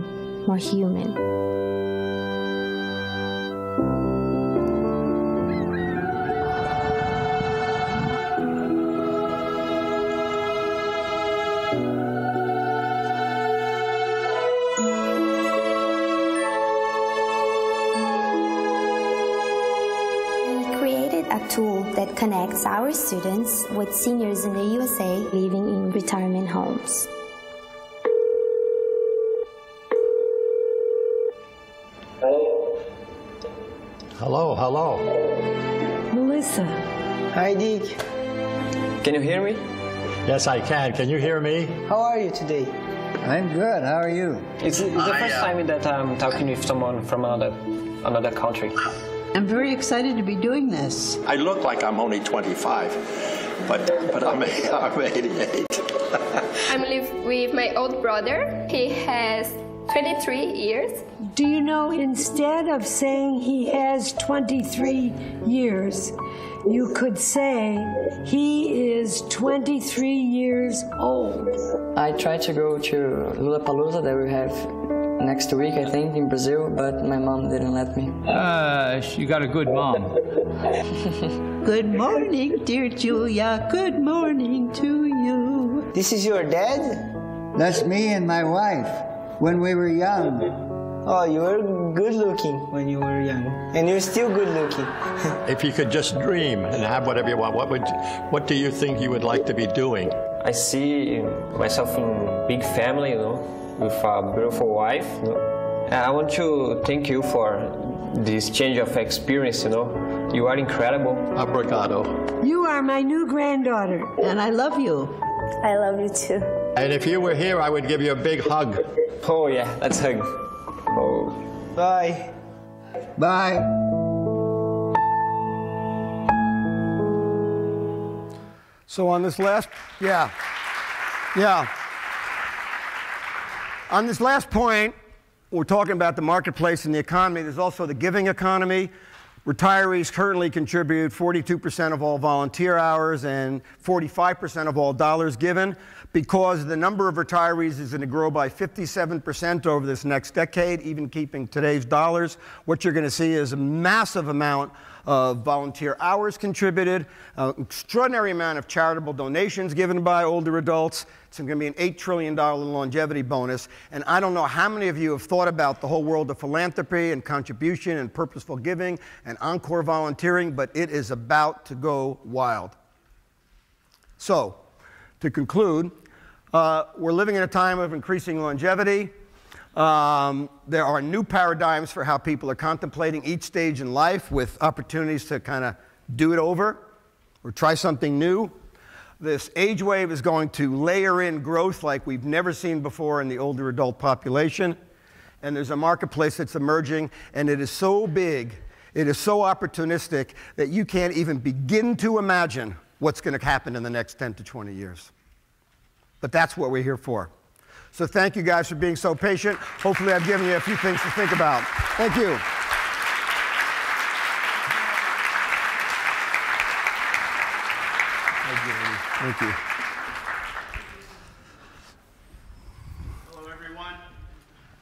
more human? We created a tool that connects our students with seniors in the U S A living in retirement homes. Hello. Hello, hello. Melissa. Hi, Dick. Can you hear me? Yes, I can. Can you hear me? How are you today? I'm good. How are you? It's, it's the first time that I'm talking with someone from another, another country. I'm very excited to be doing this. I look like I'm only twenty-five, but, but I'm, I'm eighty-eight. I live with my old brother. He has twenty-three years. Do you know, instead of saying he has twenty-three years, you could say he is twenty-three years old. I tried to go to Lollapalooza that we have next week, I think, in Brazil, but my mom didn't let me. Uh, you got a good mom. Good morning, dear Julia. Good morning to you. This is your dad? That's me and my wife, when we were young. Oh, you were good looking when you were young. And you're still good looking. If you could just dream and have whatever you want, what would, what do you think you would like to be doing? I see myself in a big family, you know, with a beautiful wife. I want to thank you for this change of experience, you know. You are incredible. Obrigado. You are my new granddaughter, and I love you. I love you too. And if you were here, I would give you a big hug. Oh yeah, let's hug. Oh. Bye. Bye. So on this last, yeah, yeah. On this last point, we're talking about the marketplace and the economy. There's also the giving economy. Retirees currently contribute forty-two percent of all volunteer hours and forty-five percent of all dollars given. Because the number of retirees is going to grow by fifty-seven percent over this next decade, even keeping today's dollars, what you're going to see is a massive amount of volunteer hours contributed, an extraordinary amount of charitable donations given by older adults. It's going to be an eight trillion dollars longevity bonus. And I don't know how many of you have thought about the whole world of philanthropy and contribution and purposeful giving and encore volunteering, but it is about to go wild. So, to conclude, uh, we're living in a time of increasing longevity. Um, there are new paradigms for how people are contemplating each stage in life with opportunities to kind of do it over or try something new. This age wave is going to layer in growth like we've never seen before in the older adult population. And there's a marketplace that's emerging, and it is so big, it is so opportunistic that you can't even begin to imagine what's going to happen in the next ten to twenty years. But that's what we're here for. So thank you guys for being so patient. Hopefully I've given you a few things to think about. Thank you. Thank you. Hello, everyone.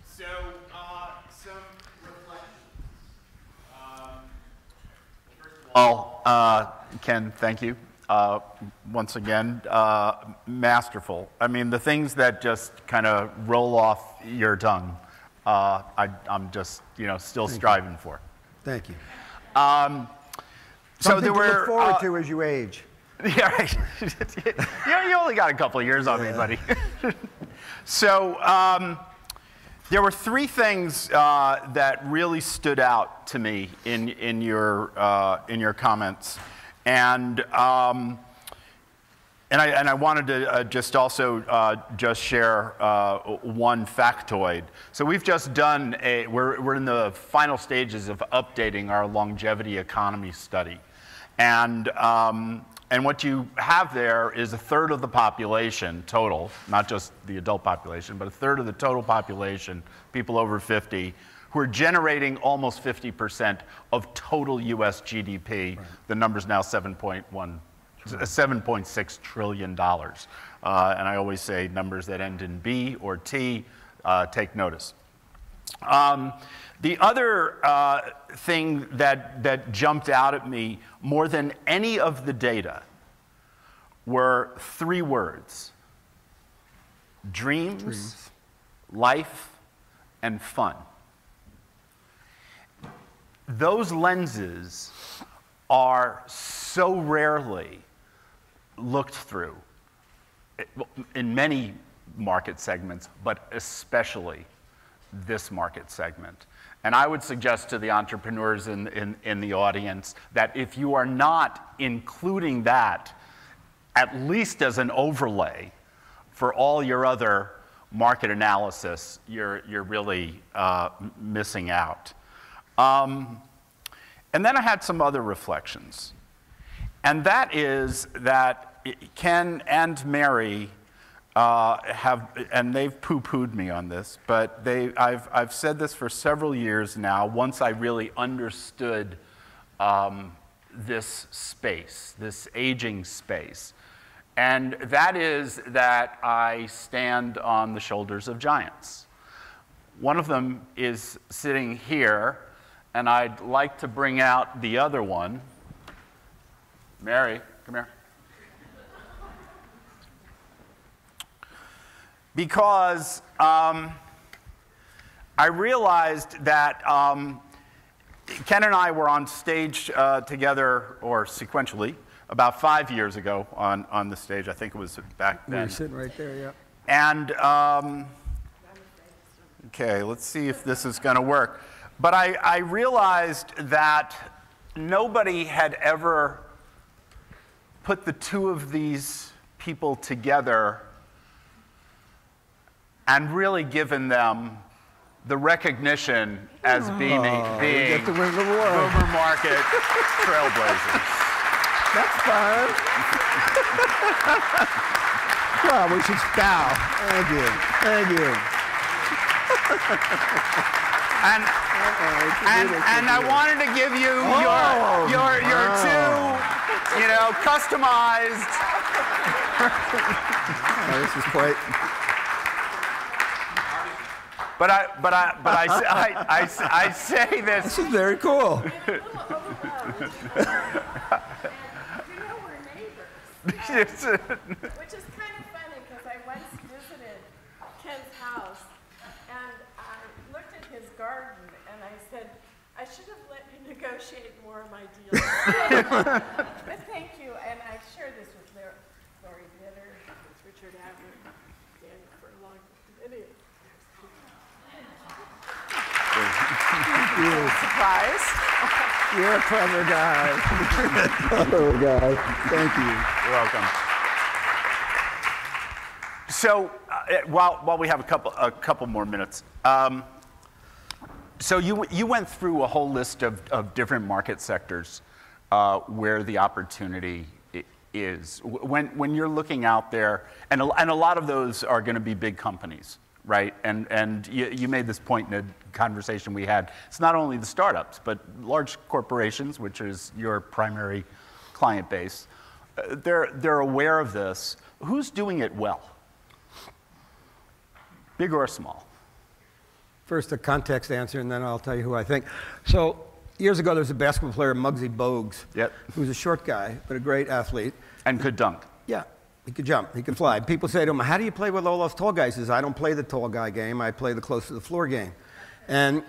So uh, some reflections. Um, first of all, uh, Ken, thank you. Uh, once again, uh, masterful. I mean, the things that just kind of roll off your tongue, uh, I, I'm just, you know, still Thank striving you. for. Thank you. Um, so there to were, look forward uh, to as you age. Yeah, right. you, you only got a couple of years on yeah. me, buddy. so um, there were three things uh, that really stood out to me in in your uh, in your comments. And, um, and, I, and I wanted to uh, just also uh, just share uh, one factoid. So we've just done a, we're, we're in the final stages of updating our longevity economy study. And, um, and what you have there is a third of the population total, not just the adult population, but a third of the total population, people over fifty, who are generating almost fifty percent of total U S G D P. Right. The number's now seven point one, seven point six trillion dollars. Uh, and I always say numbers that end in B or T, uh, take notice. Um, the other uh, thing that, that jumped out at me more than any of the data were three words. Dreams, Dreams. life, and fun. Those lenses are so rarely looked through in many market segments, but especially this market segment. And I would suggest to the entrepreneurs in, in, in the audience that if you are not including that, at least as an overlay for all your other market analysis, you're, you're really uh, missing out. Um, and then I had some other reflections. And that is that Ken and Mary uh, have, and they've poo-pooed me on this, but they, I've, I've said this for several years now, once I really understood um, this space, this aging space. And that is that I stand on the shoulders of giants. One of them is sitting here. And I'd like to bring out the other one. Mary, come here. Because um, I realized that um, Ken and I were on stage uh, together, or sequentially, about five years ago on, on the stage. I think it was back then. We were sitting right there, yeah. And, um, OK, let's see if this is going to work. But I, I realized that nobody had ever put the two of these people together and really given them the recognition as being, oh, being the Wilbur Market trailblazers. That's fun. Well, we should bow. Thank you. Thank you. And, and, and I wanted to give you oh, your, your, your wow. two, you know, customized. Oh, this is quite. But I, but I, but I, I, I, I say this. This is very cool. Yes. Which is kind of funny because I once visited Ken's house and I looked at his garden and I said, I should have let you negotiate more of my deals. But thank you, and I've shared this with Lori Bitter, with Richard Abbott, Dan for a long video. Thank you. Surprise. You're a clever guy. Clever guy. Thank you. You're welcome. So, uh, while while we have a couple a couple more minutes, um, so you you went through a whole list of of different market sectors uh, where the opportunity is. When when you're looking out there, and a, and a lot of those are going to be big companies. Right, and and you, you made this point in a conversation we had. It's not only the startups, but large corporations, which is your primary client base. Uh, they're they're aware of this. Who's doing it well, big or small? First, a context answer, and then I'll tell you who I think. So years ago, there was a basketball player, Muggsy Bogues, yep. who was a short guy but a great athlete and could dunk. Yeah. He could jump. He could fly. People say to him, how do you play with all those tall guys? He says, I don't play the tall guy game. I play the close-to-the-floor game. And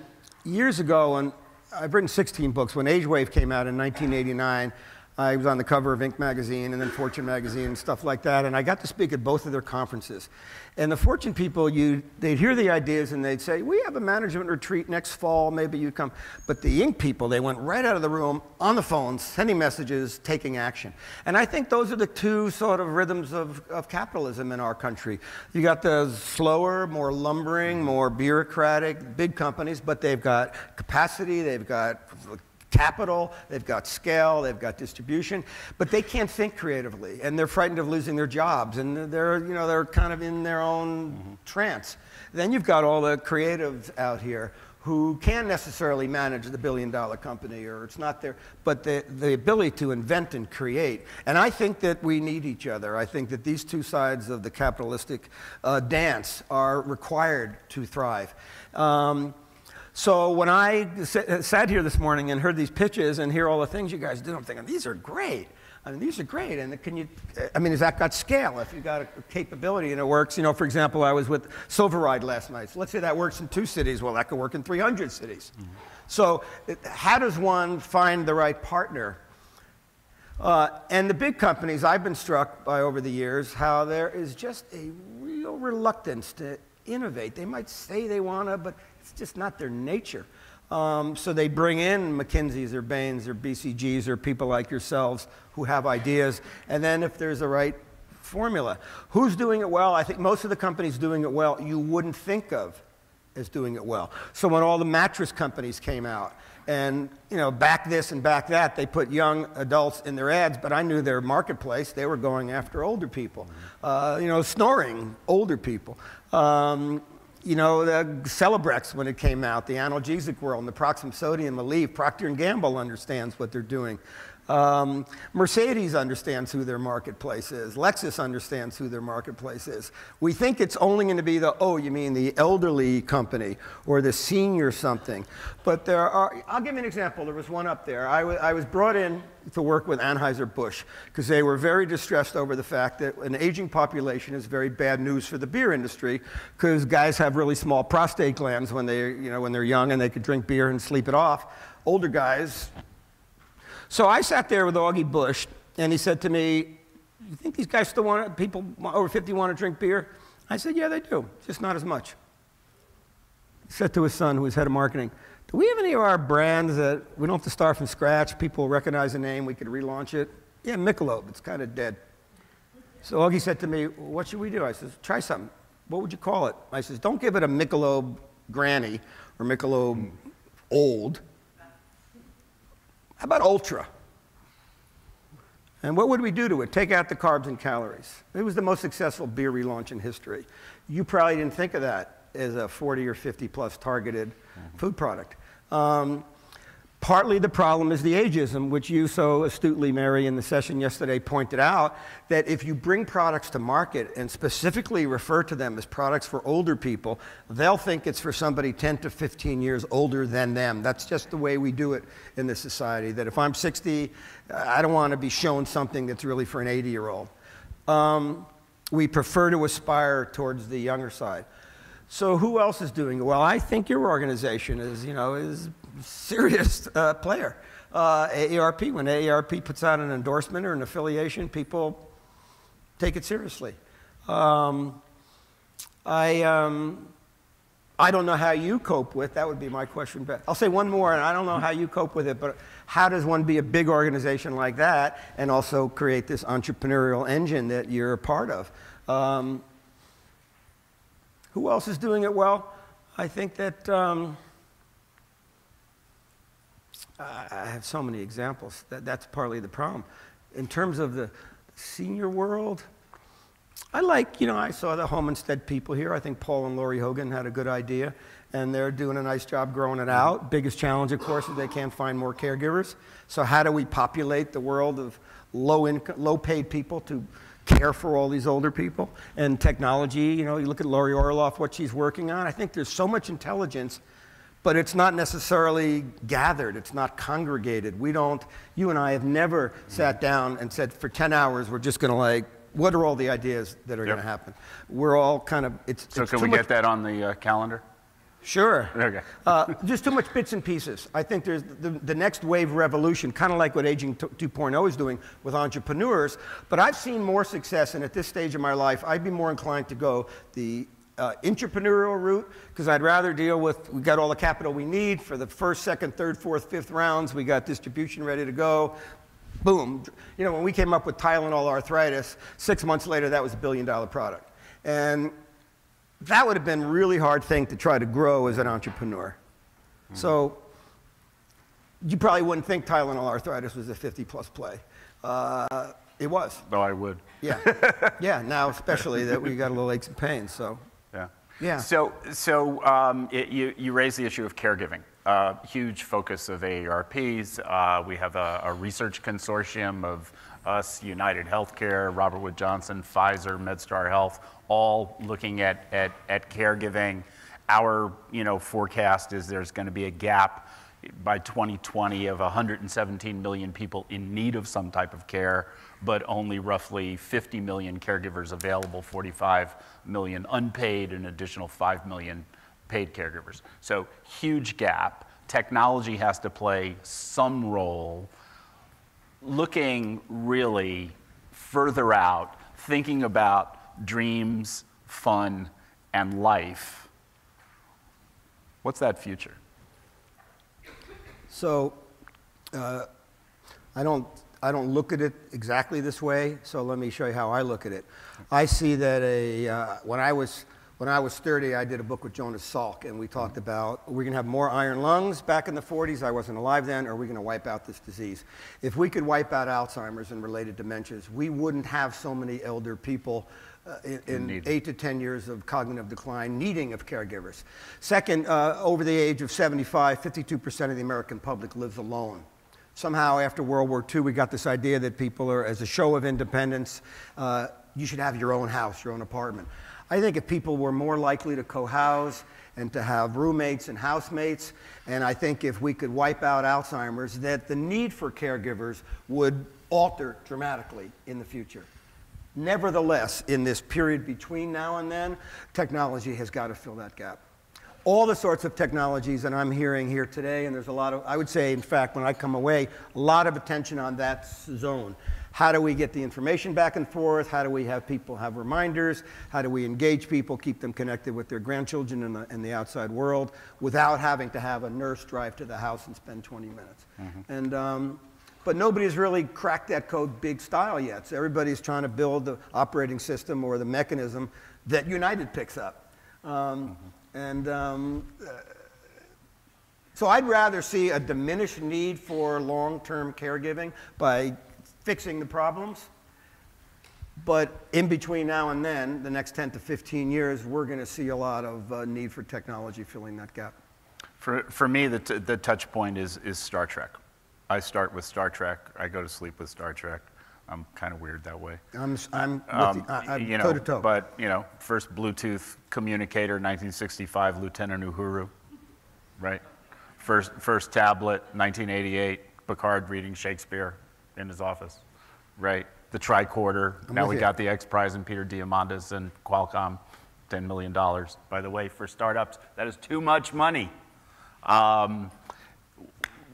years ago, and I've written sixteen books. When Age Wave came out in nineteen eighty-nine, I was on the cover of Inc magazine and then Fortune magazine and stuff like that. And I got to speak at both of their conferences. And the Fortune people, you, they'd hear the ideas and they'd say, we have a management retreat next fall. Maybe you come. But the Inc people, they went right out of the room, on the phone, sending messages, taking action. And I think those are the two sort of rhythms of, of capitalism in our country. You got the slower, more lumbering, more bureaucratic big companies, but they've got capacity, they've got capital, they've got scale, they've got distribution, but they can't think creatively, and they're frightened of losing their jobs, and they're, you know, they're kind of in their own mm-hmm. trance. Then you've got all the creatives out here who can't necessarily manage the billion-dollar company, or it's not their, but the, the ability to invent and create. And I think that we need each other. I think that these two sides of the capitalistic uh, dance are required to thrive. Um, So when I sat here this morning and heard these pitches and hear all the things you guys did, I'm thinking, these are great. I mean, these are great. And can you, I mean, has that got scale? If you got a capability and it works, you know, for example, I was with Silveride last night. So let's say that works in two cities. Well, that could work in three hundred cities. Mm-hmm. So how does one find the right partner? Uh, and the big companies, I've been struck by over the years how there is just a real reluctance to innovate. They might say they want to, but it's just not their nature. Um, so they bring in McKinsey's or Bain's or B C G's or people like yourselves who have ideas. And then if there's the right formula. Who's doing it well? I think most of the companies doing it well you wouldn't think of as doing it well. So when all the mattress companies came out and, you know, back this and back that, they put young adults in their ads, but I knew their marketplace. They were going after older people. Uh, you know, snoring older people. Um, You know, the Celebrex, when it came out, the analgesic world, and the Proxim Sodium Aleve, Procter and Gamble understands what they're doing. Um, Mercedes understands who their marketplace is. Lexus understands who their marketplace is. We think it's only going to be the, oh, you mean the elderly company or the senior something. But there are, I'll give you an example. There was one up there. I, I was brought in to work with Anheuser-Busch because they were very distressed over the fact that an aging population is very bad news for the beer industry because guys have really small prostate glands when, they, you know, when they're young and they could drink beer and sleep it off. Older guys. So I sat there with Augie Bush, and he said to me, you think these guys still want to, people over fifty want to drink beer? I said, yeah, they do, just not as much. He said to his son, who was head of marketing, do we have any of our brands that we don't have to start from scratch, people recognize the name, we could relaunch it? Yeah, Michelob, it's kind of dead. So Augie said to me, what should we do? I said, try something. What would you call it? I said, don't give it a Michelob Granny or Michelob Old. How about Ultra? And what would we do to it? Take out the carbs and calories. It was the most successful beer relaunch in history. You probably didn't think of that. is a forty or fifty plus targeted mm-hmm. food product. Um, partly the problem is the ageism, which you so astutely, Mary, in the session yesterday pointed out, that if you bring products to market and specifically refer to them as products for older people, they'll think it's for somebody ten to fifteen years older than them. That's just the way we do it in this society, that if I'm sixty, I don't want to be shown something that's really for an eighty year old. Um, we prefer to aspire towards the younger side. So who else is doing it? Well, I think your organization is, you know, is a serious uh, player. Uh, A A R P, when A A R P puts out an endorsement or an affiliation, people take it seriously. Um, I, um, I don't know how you cope with, that would be my question. But I'll say one more, and I don't know how you cope with it, but how does one be a big organization like that and also create this entrepreneurial engine that you're a part of? Um, Who else is doing it well? I think that um, I have so many examples. That, that's partly the problem. In terms of the senior world, I like, you know, I saw the Home Instead people here. I think Paul and Lori Hogan had a good idea, and they're doing a nice job growing it out. Biggest challenge, of course, is they can't find more caregivers. So how do we populate the world of low-income, low-paid people to care for all these older people? And technology, you know, you look at Lori Orloff, what she's working on. I think there's so much intelligence, but it's not necessarily gathered. It's not congregated. We don't, you and I have never sat down and said, for ten hours, we're just going to like, what are all the ideas that are yep. going to happen? We're all kind of, it's So it's can we get that on the uh, calendar? Sure. Okay. uh, just too much bits and pieces. I think there's the, the next wave revolution, kind of like what Aging two point oh is doing with entrepreneurs, but I've seen more success, and at this stage of my life, I'd be more inclined to go the uh, entrepreneurial route, because I'd rather deal with, we got all the capital we need for the first, second, third, fourth, fifth rounds, we got distribution ready to go, boom. You know, when we came up with Tylenol arthritis, six months later, that was a billion dollar product. And that would have been a really hard thing to try to grow as an entrepreneur. Mm-hmm. So you probably wouldn't think Tylenol arthritis was a fifty plus play. Uh, it was. No, I would. Yeah. Yeah, now especially that we got a little aches and pains, so. Yeah. Yeah. So, so um, it, you, you raised the issue of caregiving. Uh, huge focus of A A R Ps. Uh, we have a, a research consortium of us, United Healthcare, Robert Wood Johnson, Pfizer, MedStar Health, all looking at, at, at caregiving. Our, you know, forecast is there's going to be a gap by twenty twenty of one hundred seventeen million people in need of some type of care, but only roughly fifty million caregivers available, forty-five million unpaid, an additional five million paid caregivers. So huge gap. Technology has to play some role. Looking really further out, thinking about dreams, fun, and life, what's that future? So uh, I don't, I don't look at it exactly this way, so let me show you how I look at it. I see that a, uh, when I was When I was thirty, I did a book with Jonas Salk, and we talked about, we're going to have more iron lungs. Back in the forties, I wasn't alive then, or are we going to wipe out this disease? If we could wipe out Alzheimer's and related dementias, we wouldn't have so many elder people uh, in, in eight to ten years of cognitive decline needing of caregivers. Second, uh, over the age of seventy-five, fifty-two percent of the American public lives alone. Somehow, after World War Two, we got this idea that people are, as a show of independence, uh, you should have your own house, your own apartment. I think if people were more likely to co-house and to have roommates and housemates, and I think if we could wipe out Alzheimer's, that the need for caregivers would alter dramatically in the future. Nevertheless, in this period between now and then, technology has got to fill that gap. All the sorts of technologies that I'm hearing here today, and there's a lot of, I would say, in fact, when I come away, a lot of attention on that zone. How do we get the information back and forth? How do we have people have reminders? How do we engage people, keep them connected with their grandchildren and the, and the outside world without having to have a nurse drive to the house and spend twenty minutes? Mm-hmm. And, um, but nobody's really cracked that code big style yet. So everybody's trying to build the operating system or the mechanism that United picks up. Um, mm-hmm. And um, uh, so I'd rather see a diminished need for long-term caregiving by fixing the problems But in between now and then, the next ten to fifteen years, we're going to see a lot of uh, need for technology filling that gap. For, for me, the, t the touch point is, is Star Trek. I start with Star Trek. I go to sleep with Star Trek. I'm kind of weird that way. I'm, I'm, um, with the, I, I'm you know, toe to toe. But, you know, first Bluetooth communicator, nineteen sixty-five, Lieutenant Uhuru, right? First, first tablet, nineteen eighty-eight, Picard reading Shakespeare in his office, right? The tricorder. I'm now we you. got the X Prize and Peter Diamandis and Qualcomm, ten million dollars. By the way, for startups, that is too much money. Um,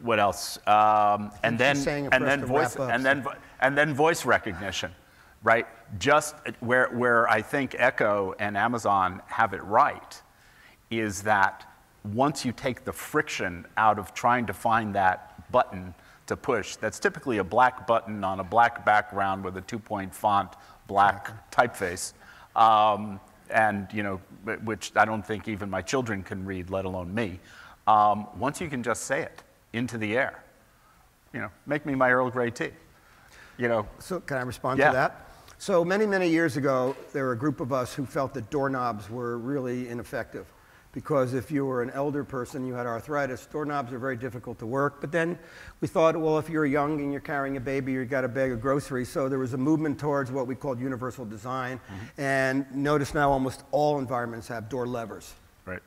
what else? Um, and then, and then voice, and then, and then voice recognition, right? Just where where I think Echo and Amazon have it right is that once you take the friction out of trying to find that button to push, that's typically a black button on a black background with a two-point font, black typeface, um, and you know, which I don't think even my children can read, let alone me. Um, once you can just say it into the air, you know, make me my Earl Grey tea, you know. So can I respond yeah. to that? So many, many years ago, there were a group of us who felt that doorknobs were really ineffective. Because if you were an elder person, you had arthritis, doorknobs are very difficult to work. But then we thought, well, if you're young and you're carrying a baby, you've got a bag of groceries. So there was a movement towards what we called universal design. Mm-hmm. And notice now almost all environments have door levers. Right.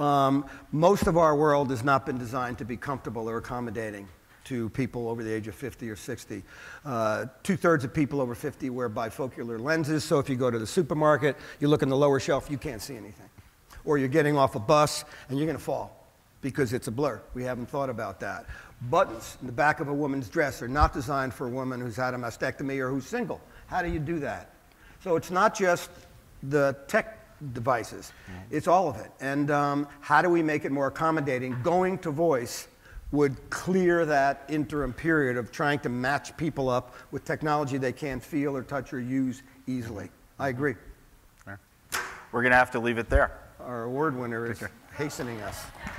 Um, most of our world has not been designed to be comfortable or accommodating to people over the age of fifty or sixty. Uh, two-thirds of people over fifty wear bifocular lenses. So if you go to the supermarket, you look in the lower shelf, you can't see anything. Or you're getting off a bus and you're going to fall because it's a blur. We haven't thought about that. Buttons in the back of a woman's dress are not designed for a woman who's had a mastectomy or who's single. How do you do that? So it's not just the tech devices. It's all of it. And um, how do we make it more accommodating? Going to voice would clear that interim period of trying to match people up with technology they can't feel or touch or use easily. I agree. We're going to have to leave it there. Our award winner is hastening us.